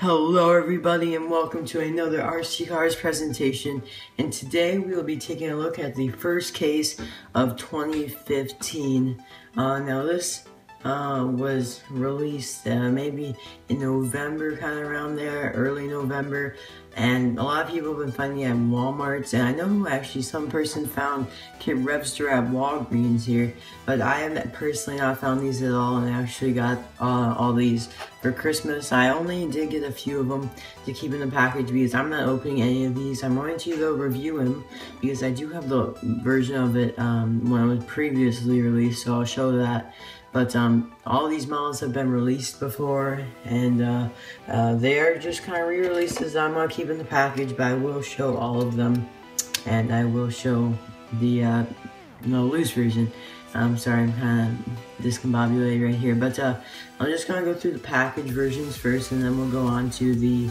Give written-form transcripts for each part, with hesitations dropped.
Hello everybody and welcome to another RC Cars presentation, and today we will be taking a look at the first case of 2015. Now this was released maybe in November, kind of around there, early November, and a lot of people have been finding it at Walmarts, and I know actually some person found Kit Revster at Walgreens here, but I have personally not found these at all, and I actually got all these for Christmas. I only did get a few of them to keep in the package because I'm not opening any of these. I'm going to though review them because I do have the version of it when it was previously released, so I'll show that. But all these models have been released before, and they are just kind of re-releases. I'm gonna keep in the package, but I will show all of them, and I will show the loose version. I'm sorry, I'm kind of discombobulated right here, but I'm just gonna go through the package versions first, and then we'll go on to the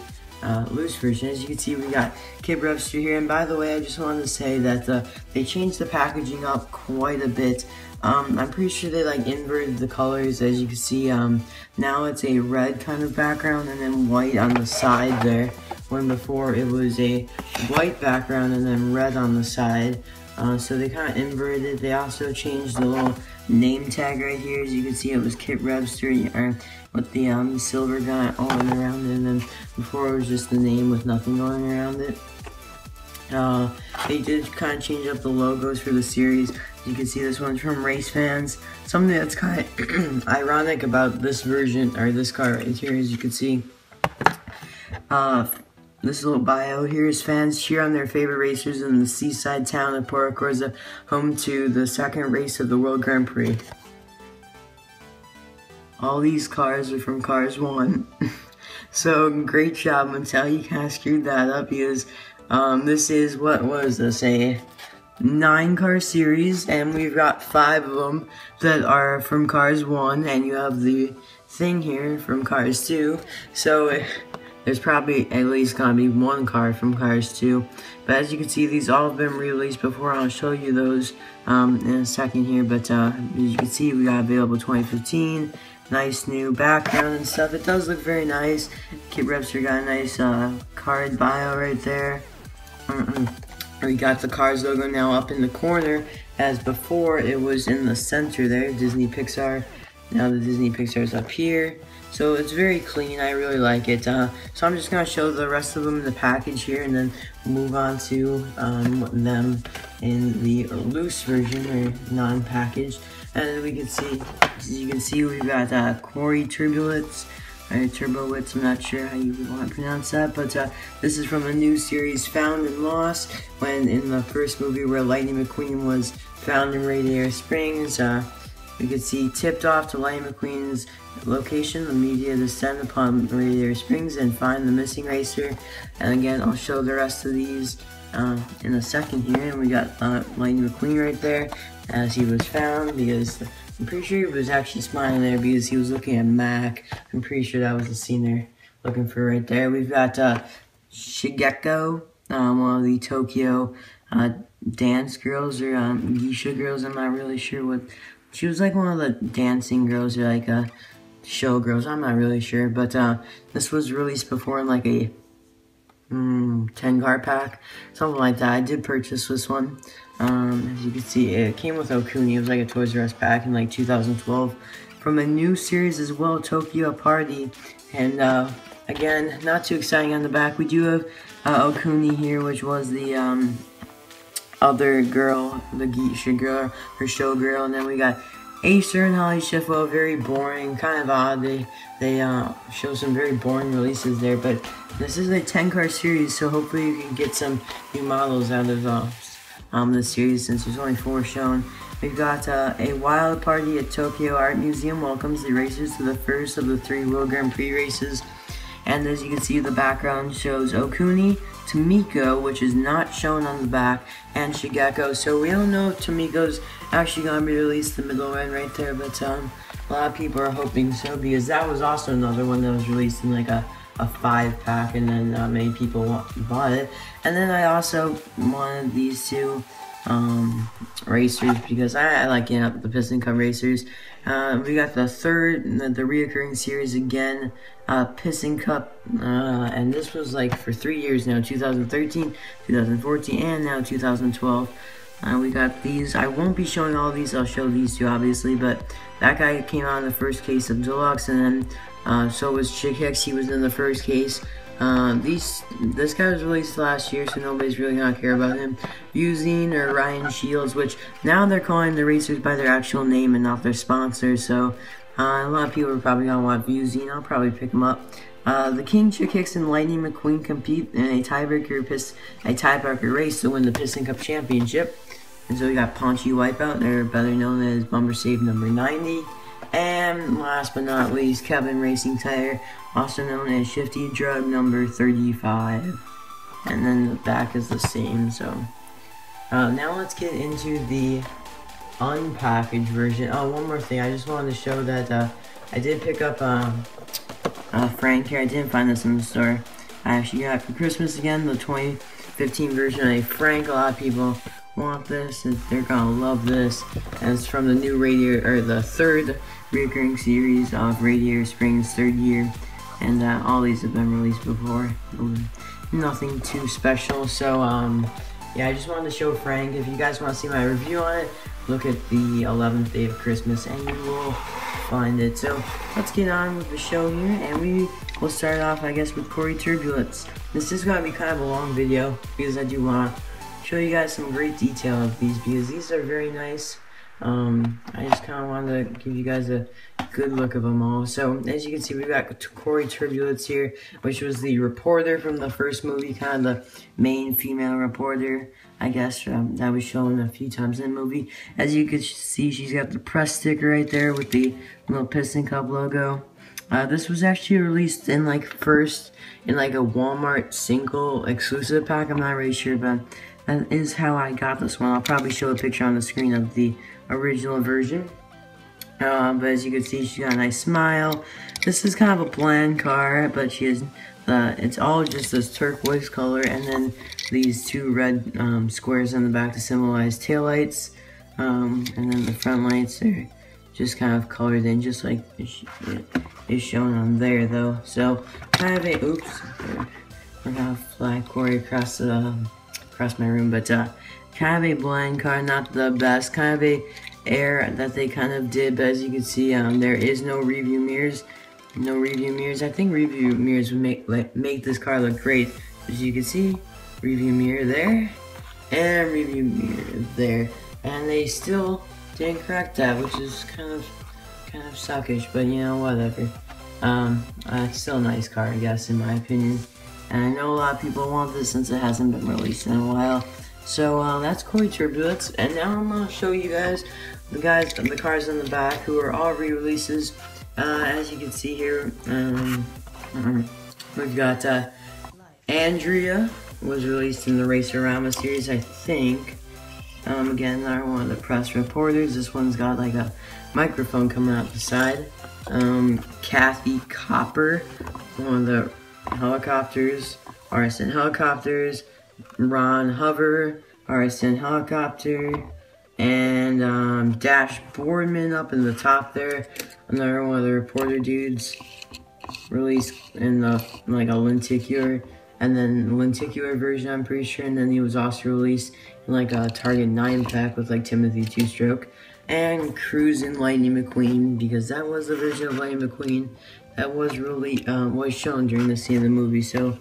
loose version. As you can see, we got Kit Revster here, and by the way, I just wanted to say that they changed the packaging up quite a bit. I'm pretty sure they like inverted the colors, as you can see. Now it's a red kind of background and then white on the side there, when before it was a white background and then red on the side. So they kind of inverted. They also changed the little name tag right here. As you can see, it was Kit Revster with the silver guy all around it, and then before it was just the name with nothing going around it. They did kind of change up the logos for the series. You can see this one's from Race Fans. Something that's kind of ironic about this version, or this car right here, as you can see. This little bio here is fans cheer on their favorite racers in the seaside town of Porto Corsa, home to the second race of the World Grand Prix. All these cars are from Cars 1. So great job, Mattel. You kind of screwed that up because this is, what was this, a 9-car series, and we've got 5 of them that are from Cars 1, and you have the thing here from Cars 2. So there's probably at least gonna be one car from Cars 2. But as you can see, these all have been released before. I'll show you those in a second here. But as you can see, we got available 2015. Nice new background and stuff. It does look very nice. Kit Revster got a nice card bio right there. We got the Cars logo now up in the corner. As before, it was in the center there, Disney Pixar. Now the Disney Pixar is up here. So it's very clean, I really like it. So I'm just gonna show the rest of them in the package here and then move on to them in the loose version or non-packaged. And we can see, as you can see, we've got Kori Turbowitz. Turbowitz, I'm not sure how you want to pronounce that, but this is from a new series, Found and Lost, when in the first movie where Lightning McQueen was found in Radiator Springs. We could see, tipped off to Lightning McQueen's location, the media descend upon Radiator Springs and find the missing racer. And again, I'll show the rest of these in a second here. And we got Lightning McQueen right there, as he was found, because I'm pretty sure he was actually smiling there because he was looking at Mac. I'm pretty sure that was the scene they're looking for right there. We've got Shigeko, one of the Tokyo dance girls, or geisha girls. I'm not really sure what. She was like one of the dancing girls, or like show girls. I'm not really sure, but this was released before in like a 10-car pack, something like that. I did purchase this one. As you can see, it came with Okuni. It was like a Toys R Us pack in like 2012. From a new series as well, Tokyo Party. And again, not too exciting on the back. We do have Okuni here, which was the other girl, the geisha girl, her show girl. And then we got Acer and Holly Shifo. Very boring, kind of odd. They show some very boring releases there, but this is a 10-car series, so hopefully you can get some new models out of this series, since there's only 4 shown. We've got a wild party at Tokyo Art Museum welcomes the racers to the first of the 3 World Grand Prix races. And as you can see, the background shows Okuni, Tomika, which is not shown on the back, and Shigeko. So we don't know if Tomika's actually going to be released in the middle end right there, but a lot of people are hoping so, because that was also another one that was released in like a 5-pack, and then many people bought it. And then I also wanted these 2 racers, because I like getting up the piston cup racers. We got the third, the reoccurring series again, piston cup, and this was like for 3 years now, 2013, 2014, and now 2012. We got these. I won't be showing all these. I'll show these two, obviously, but that guy came out in the first case of Deluxe, and then so was Chick Hicks. He was in the first case. This guy was released last year, so nobody's really gonna care about him. Viewzine or Ryan Shields, which now they're calling the racers by their actual name and not their sponsor, so a lot of people are probably gonna want Viewzine. I'll probably pick him up. The King, Chick Hicks, and Lightning McQueen compete in a tiebreaker race to win the Piston Cup Championship. And so we got Ponchy Wipeout, they're better known as Bumper Save number 90. And last but not least, Kevin Racing Tire, also known as Shifty Drug number 35. And then the back is the same, so. Now let's get into the unpackaged version. Oh, one more thing, I just wanted to show that I did pick up Frank here. I didn't find this in the store. I actually got it for Christmas again, the 2015 version of Frank. A lot of people want this, and they're gonna love this. And it's from the new radio, or the third recurring series of Radiator Springs, third year, and all these have been released before. Nothing too special. So yeah, I just wanted to show Frank. If you guys want to see my review on it, look at the 11th day of Christmas, and you will find it. So let's get on with the show here, and we will start off, I guess, with Kori Turbowitz. This is gonna be kind of a long video because I do want to show you guys some great detail of these, because these are very nice. I just kind of wanted to give you guys a good look of them all. So as you can see, we got Kori Turbowitz here, which was the reporter from the first movie, kind of the main female reporter, I guess, that was shown a few times in the movie. As you can see, she's got the press sticker right there with the little Piston Cup logo. This was actually released in like in a Walmart single exclusive pack. I'm not really sure, but that is how I got this one. I'll probably show a picture on the screen of the original version. But as you can see, she's got a nice smile. This is kind of a bland car, but she has it's all just this turquoise color, and then these two red squares on the back to symbolize taillights. And then the front lights are just kind of colored in, just like it is shown on there, though. So I have a, oops, we're gonna fly Kori across my room, but kind of a bland car, not the best, kind of a air that they kind of did. But as you can see, there is no review mirrors. I think review mirrors would make this car look great. As you can see, review mirror there, and review mirror there, and they still didn't correct that, which is kind of suckish, but you know, whatever. It's still a nice car, I guess, in my opinion. And I know a lot of people want this since it hasn't been released in a while. So that's Kori Turbowitz, and now I'm gonna show you guys the cars in the back who are all re-releases. As you can see here, we've got Andrea was released in the Racerama series, I think. Again, they're one of the press reporters. This one's got like a microphone coming out the side. Kathy Copper, one of the helicopters, RSN helicopters. Ron Hover, RSN helicopter, and Dash Boardman up in the top there. Another one of the reporter dudes released in the like a lenticular, and then lenticular version, I'm pretty sure. And then he was also released in like a Target 9 pack with like Timothy Two Stroke and Cruisin' Lightning McQueen, because that was the version of Lightning McQueen that was really was shown during the scene of the movie. So.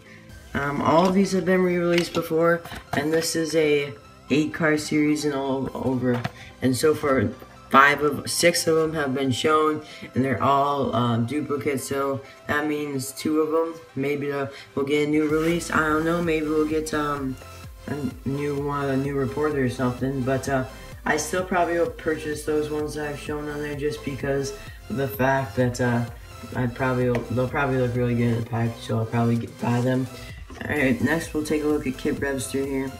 All of these have been re-released before, and this is a 8-car series and all over. And so far, six of them have been shown, and they're all duplicates. So that means 2 of them. Maybe we'll get a new release. I don't know. Maybe we'll get a new reporter or something. But I still probably will purchase those ones that I've shown on there, just because of the fact that they'll probably look really good in the package. So I'll probably buy them. Alright, next we'll take a look at Kit Revster here.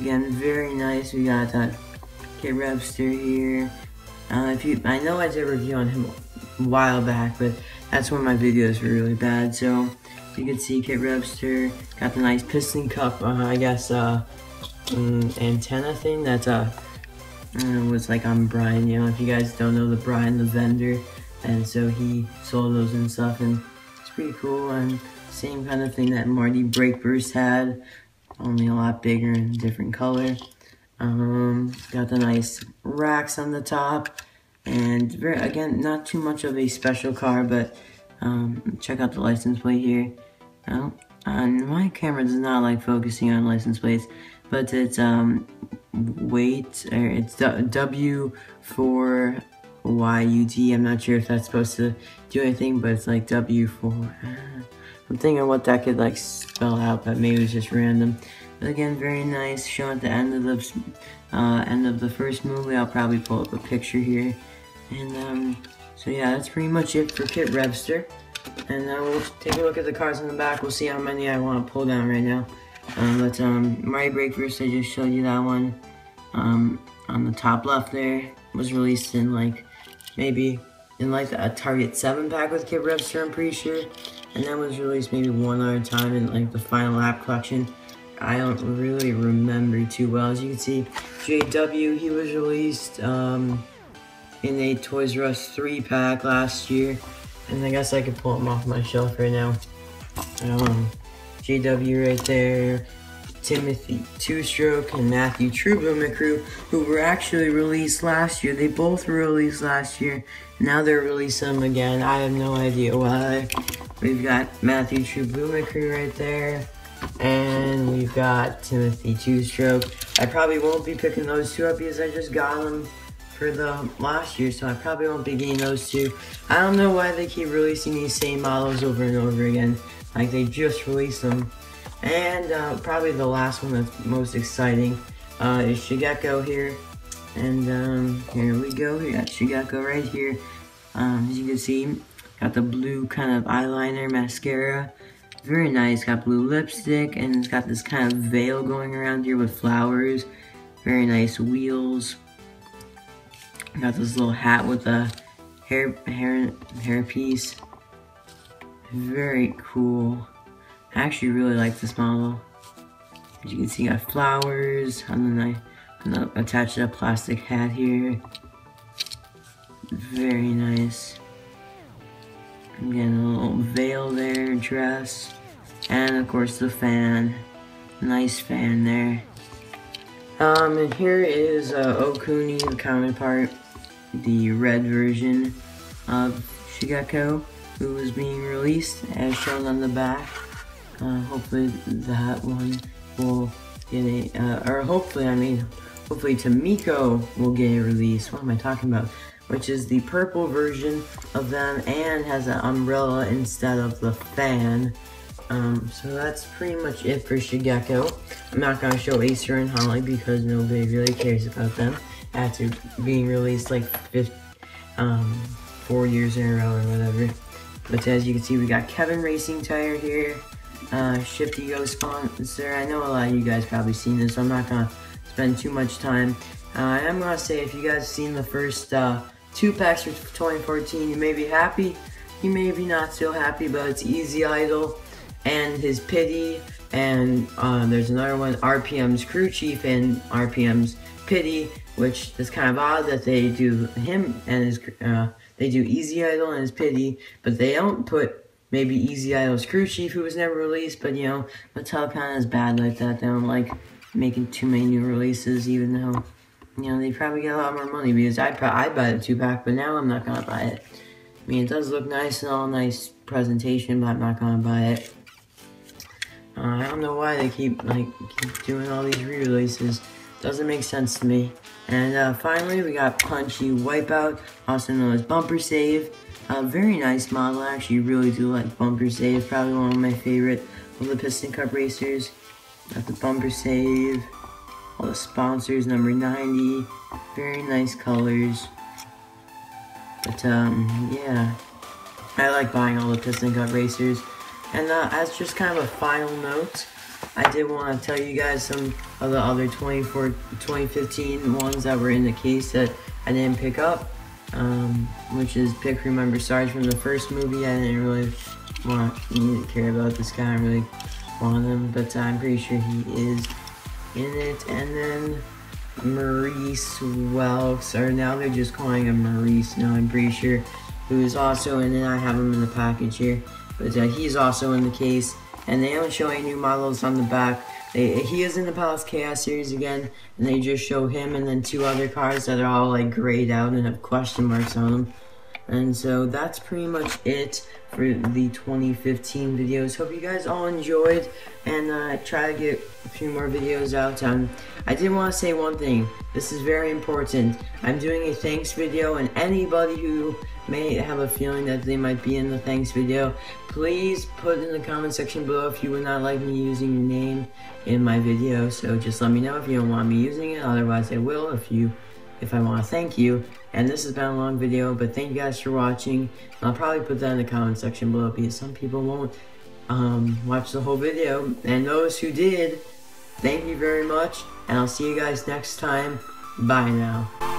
Again, very nice. We got Kit Revster here. I know I did a review on him a while back, but that's when my videos were really bad. So you can see Kit Revster got the nice Piston Cup, I guess, fucking antenna thing that's was like on Brian, you know, if you guys don't know, the Brian the vendor, and so he sold those and stuff, and it's pretty cool, and same kind of thing that Marty Brakeburst had, only a lot bigger and different color. Got the nice racks on the top, and very, again, not too much of a special car, but check out the license plate here. Oh, my camera does not like focusing on license plates, but it's it's W4YUT. I'm not sure if that's supposed to do anything, but it's like W4. I'm thinking what that could like spell out, but maybe it's just random. But again, very nice. Show at the end of the first movie. I'll probably pull up a picture here, and so yeah, that's pretty much it for Kit Revster. And now we'll take a look at the cars in the back. We'll see how many I want to pull down right now. But Marty Brakeburst, I just showed you that one. On the top left there, was released in like maybe in like a Target 7-pack with Kit Revster, I'm pretty sure. And that was released maybe one other time in like the Final Lap collection. I don't really remember too well. As you can see, JW, he was released in a Toys R Us 3-pack last year. And I guess I could pull them off my shelf right now. JW right there, Timothy Two Stroke, and Matthew Trubowitz Crew, who were actually released last year. They both were released last year. Now they're releasing them again. I have no idea why. We've got Matthew Trubowitz Crew right there, and we've got Timothy Two Stroke. I probably won't be picking those two up because I just got them for the last year, so I probably won't be getting those two. I don't know why they keep releasing these same models over and over again. Like they just released them. And probably the last one that's most exciting is Shigeko here. And here we go. We got Shigeko right here. As you can see, got the blue kind of eyeliner, mascara. Very nice. Got blue lipstick, and it's got this kind of veil going around here with flowers. Very nice wheels. Got this little hat with a hair piece. Very cool. I actually really like this model. As you can see, got flowers, and then I attached a plastic hat here. Very nice. Again, a little veil there, dress, and of course the fan. Nice fan there. And here is Okuni, the counterpart, the red version of Shigeko, who was being released as shown on the back. Hopefully that one will get a, hopefully Tomika will get a release. What am I talking about? Which is the purple version of them and has an umbrella instead of the fan. So that's pretty much it for Shigeko. I'm not going to show Acer and Holly because nobody really cares about them after being released like 4 years in a row or whatever. But as you can see, we got Kevin Racing Tire here, Shifty Drug sponsor. I know a lot of you guys probably seen this, so I'm not going to spend too much time. I am going to say if you guys seen the first 2-packs for 2014, you may be happy, you may be not so happy, but it's Easy Idol and his Pity, and there's another one, RPM's Crew Chief and RPM's Pity, which is kind of odd that they do him and his, they do Easy Idol and his Pity, but they don't put maybe Easy Idol's Crew Chief, who was never released, but you know, Mattel kind of is bad like that. They don't like making too many new releases, even though, you know, they probably get a lot more money, because I'd buy the 2-pack, but now I'm not going to buy it. I mean, it does look nice and all, nice presentation, but I'm not going to buy it. I don't know why they keep doing all these re-releases. Doesn't make sense to me. And finally, we got Ponchy Wipeout, also known as Bumper Save. Very nice model. I actually really do like Bumper Save. Probably one of my favorite of the Piston Cup racers. Got the Bumper Save. All the sponsors, number 90. Very nice colors. But yeah, I like buying all the Piston Cup racers. And as just kind of a final note, I did want to tell you guys some of the other 2015 ones that were in the case that I didn't pick up, which is Pick Remember Sarge from the first movie. I didn't really want to care about this guy. I really wanted him, but I'm pretty sure he is in it, and then Maurice Wells, or now they're just calling him Maurice now, I'm pretty sure, who is also in it. I have him in the package here, but he's also in the case, and they don't show any new models on the back. He is in the Palace Chaos series again, and they just show him and then two other cars that are all like grayed out and have question marks on them. And so that's pretty much it for the 2015 videos. Hope you guys all enjoyed, and try to get a few more videos out. I did want to say one thing. This is very important. I'm doing a thanks video, and anybody who may have a feeling that they might be in the thanks video, please put in the comment section below if you would not like me using your name in my video. So just let me know if you don't want me using it. Otherwise I will if I want to thank you. And this has been a long video, but thank you guys for watching. I'll probably put that in the comment section below because some people won't watch the whole video. And those who did, thank you very much. And I'll see you guys next time. Bye now.